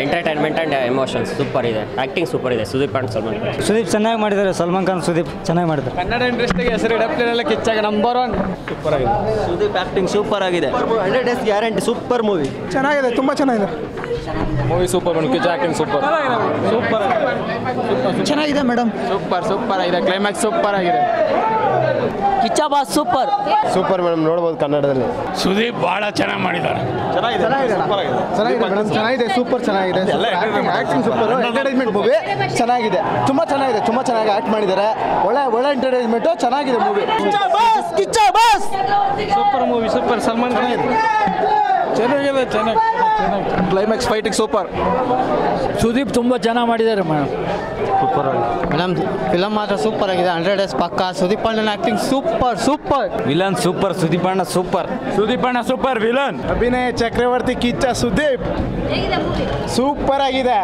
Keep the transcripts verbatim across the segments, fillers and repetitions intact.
Entertainment and emotions super ಇದೆ acting super ಇದೆ Sudeep and Salman Khan Sudeep ಚೆನ್ನಾಗಿ ಮಾಡಿದ್ದಾರೆ ಸಲ್ಮಾನ್ ಖಾನ್ ಸುದೀಪ್ ಚೆನ್ನಾಗಿ ಮಾಡಿದ್ದಾರೆ ಕನ್ನಡ ಇಂಡಸ್ಟ್ರಿಗೆ ಹೆಸರು ಇಡಪ್ಲೇನಲ್ಲ ಕಿಚ್ಚಾಗೆ ನಂಬರ್ one ಸೂಪರ್ ಆಗಿದೆ ಸುದೀಪ್ ಆಕ್ಟಿಂಗ್ ಸೂಪರ್ ಆಗಿದೆ one hundred days guarantee super movie ಚೆನ್ನಾಗಿದೆ ತುಂಬಾ ಚೆನ್ನಾಗಿದೆ ಮೂವಿ ಸೂಪರ್ ಒಂದು ಕಿಚ್ಚಾ ಆಕ್ಟಿಂಗ್ ಸೂಪರ್ ಸೂಪರ್ ಚೆನ್ನಾಗಿದೆ ಮೇಡಂ ಸೂಪರ್ ಸೂಪರ್ ಆಗಿದೆ ಕ್ಲೈಮ್ಯಾಕ್ಸ್ ಸೂಪರ್ ಆಗಿದೆ Kichcha boss super super madam ನೋಡಬಹುದು ಕನ್ನಡದಲ್ಲಿ ಸುದೀಪ್ ಬಹಳ ಚೆನ್ನಾಗಿ ಮಾಡಿದ್ದಾರೆ ಚೆನ್ನಾಗಿದೆ ಸೂಪರ್ ಆಗಿದೆ ಚೆನ್ನಾಗಿದೆ ಮೇಡಂ ಚೆನ್ನಾಗಿದೆ ಸೂಪರ್ ಚೆನ್ನಾಗಿದೆ ಆಕ್ಟಿಂಗ್ ಸೂಪರ್ ಎಂಟರ್ಟೈನ್ಮೆಂಟ್ ಮೂವಿ ಚೆನ್ನಾಗಿದೆ ತುಂಬಾ ಚೆನ್ನಾಗಿದೆ ತುಂಬಾ ಚೆನ್ನಾಗಿ ಆಕ್ಟ್ ಮಾಡಿದ್ದಾರೆ ಒಳ್ಳೆ ಒಳ್ಳೆ ಎಂಟರ್ಟೈನ್ಮೆಂಟ್ ಚೆನ್ನಾಗಿದೆ movie Kichcha boss Kiccha boss super movie super Salman Khan ಚೆನ್ನಾಗಿದೆ ಚೆನ್ನಾಗಿದೆ ಕ್ಲೈಮ್ಯಾಕ್ಸ್ ಫೈಟಿಂಗ್ ಸೂಪರ್ ಸುದೀಪ್ ತುಂಬಾ ಚೆನ್ನಾಗಿ ಮಾಡಿದ್ದಾರೆ ಮೇಡಂ ಸೂಪರ್ ಆಗಿದೆ ಮೇಡಂ ಫಿಲಂ ಮಾತ್ರ ಸೂಪರ್ ಆಗಿದೆ one hundred ಡೇಸ್ ಪಕ್ಕಾ ಸುದೀಪ್ ಅಣ್ಣನ acting super super villain super Sudeep ಅಣ್ಣ ಸೂಪರ್ ಸುದೀಪ್ ಅಣ್ಣ ಸೂಪರ್ ವಿಲನ್ ಅಭಿನಯ ಚಕ್ರವರ್ತಿ ಕಿಚ್ಚಾ ಸುದೀಪ್ ಸೂಪರ್ ಆಗಿದೆ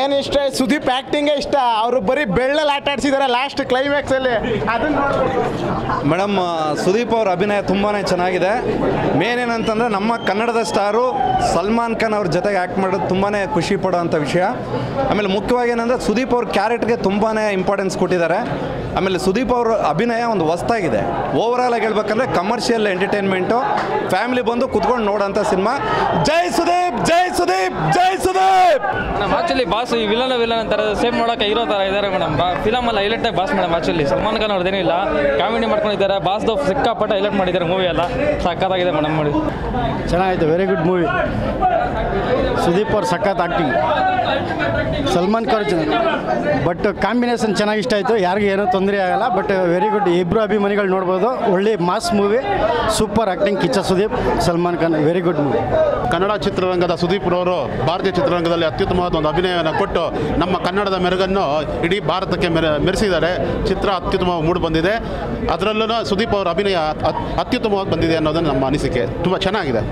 ಏನು ಇಷ್ಟ ಸುದೀಪ್ ಆಕ್ಟಿಂಗ್ ಇಷ್ಟ ಅವರು ಬರೀ ಬೆಳ್ಳಲ್ಲಿ ಆಟ ಆಡ್ಸಿದ್ದಾರೆ ಲಾಸ್ಟ್ ಕ್ಲೈಮ್ಯಾಕ್ಸ್ ಅಲ್ಲಿ ಅದನ್ನ ನೋಡಬೇಕು ಮೇಡಮ್ ಸುದೀಪ್ ಅವರ ಅಭಿನಯ ತುಂಬಾನೇ ಚೆನ್ನಾಗಿದೆ ಮೇನ್ ಏನಂತಂದ್ರೆ ನಮ್ಮ ಕನ್ನಡದ ಸ್ಟಾರು ಸಲ್ಮಾನ್ ಖಾನ್ ಅವ್ರ ಜೊತೆಗೆ ಆ್ಯಕ್ಟ್ ಮಾಡೋದು ತುಂಬಾ ಖುಷಿ ಪಡೋವಂಥ ವಿಷಯ ಆಮೇಲೆ ಮುಖ್ಯವಾಗಿ ಏನಂದರೆ ಸುದೀಪ್ ಅವ್ರ ಕ್ಯಾರೆಕ್ಟರ್ಗೆ ತುಂಬಾ ಇಂಪಾರ್ಟೆನ್ಸ್ ಕೊಟ್ಟಿದ್ದಾರೆ ಆಮೇಲೆ ಸುದೀಪ್ ಅವ್ರ ಅಭಿನಯ ಒಂದು ಹೊಸದಾಗಿದೆ ಓವರಾಲ್ ಆಗಿ ಹೇಳ್ಬೇಕಂದ್ರೆ ಕಮರ್ಷಿಯಲ್ ಎಂಟರ್ಟೈನ್ಮೆಂಟು ಫ್ಯಾಮಿಲಿ ಬಂದು ಕುತ್ಕೊಂಡು ನೋಡೋಂಥ ಸಿನಿಮಾ ಜೈ ಸುದೀಪ್ ಜೈ ಸುದೀಪ್ ಜೈ ಸುದೀಪ್ ಮೇಡಮ್ ಆ್ಯಕ್ಚುಲಿ ಬಾಸ್ ಈ ವಿಲನ್ ವಿಲನ್ ಅಂತಾರೆ ಸೇಮ್ ನೋಡೋಕೆ ಹೀರೋ ಥರ ಇದ್ದಾರೆ ಮೇಡಮ್ ಫಿಲಮಲ್ಲಿ ಹೈಲೈಟ್ ಆಗಿ boss madam actually Salman Khan ಅವ್ರದ್ದೇನಿಲ್ಲ ಕಾಮಿಡಿ ಮಾಡ್ಕೊಂಡಿದ್ದಾರೆ ಬಾಸ್ದು ಸಿಕ್ಕಾಪಟ್ಟೆ ಹೈಲೈಟ್ ಮಾಡಿದ್ದಾರೆ ಮೂವಿ ಎಲ್ಲ ಸಖತ್ತಾಗಿದೆ ಮೇಡಮ್ ನೋಡಿ ಚೆನ್ನಾಗಿದೆ ವೆರಿ ಗುಡ್ ಮೂವಿ ಸುದೀಪ್ ಅವ್ರ ಸಖತ್ ಆಕ್ಟಿಂಗ್ ಸಲ್ಮಾನ್ ಖಾನ್ ಚೆನ್ನಾಗಿ ಬಟ್ ಕಾಂಬಿನೇಷನ್ ಚೆನ್ನಾಗಿ ಇಷ್ಟ ಆಯಿತು ಯಾರಿಗೂ ಏನೋ ತೊಂದರೆ ಆಗಲ್ಲ ಬಟ್ ವೆರಿ ಗುಡ್ ಇಬ್ಬರು ಅಭಿಮಾನಿಗಳು ನೋಡ್ಬೋದು ಒಳ್ಳೆ mass movie super acting Kichcha Sudeep Salman Khan very good movie Kannada ಚಿತ್ರರಂಗದ ಸುದೀಪ್ರವರು ಭಾರತೀಯ ಚಿತ್ರರಂಗದಲ್ಲಿ ಅತ್ಯುತ್ತಮವಾದ ಒಂದು ಅಭಿನಯವನ್ನು ಕೊಟ್ಟು ನಮ್ಮ ಕನ್ನಡದ ಮೆರುಗನ್ನು ಇಡೀ ಭಾರತಕ್ಕೆ ಮೆರೆ ಮೆರೆಸಿದ್ದಾರೆ ಚಿತ್ರ ಅತ್ಯುತ್ತಮವಾಗಿ ಮೂಡಿ ಬಂದಿದೆ ಅದರಲ್ಲೂ ಸುದೀಪ್ ಅವರ ಅಭಿನಯ ಅತ್ಯುತ್ತಮವಾಗಿ ಬಂದಿದೆ ಅನ್ನೋದನ್ನು ನಮ್ಮ ಅನಿಸಿಕೆ ತುಂಬ ಚೆನ್ನಾಗಿದೆ.